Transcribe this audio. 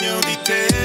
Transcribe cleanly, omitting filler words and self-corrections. en unité.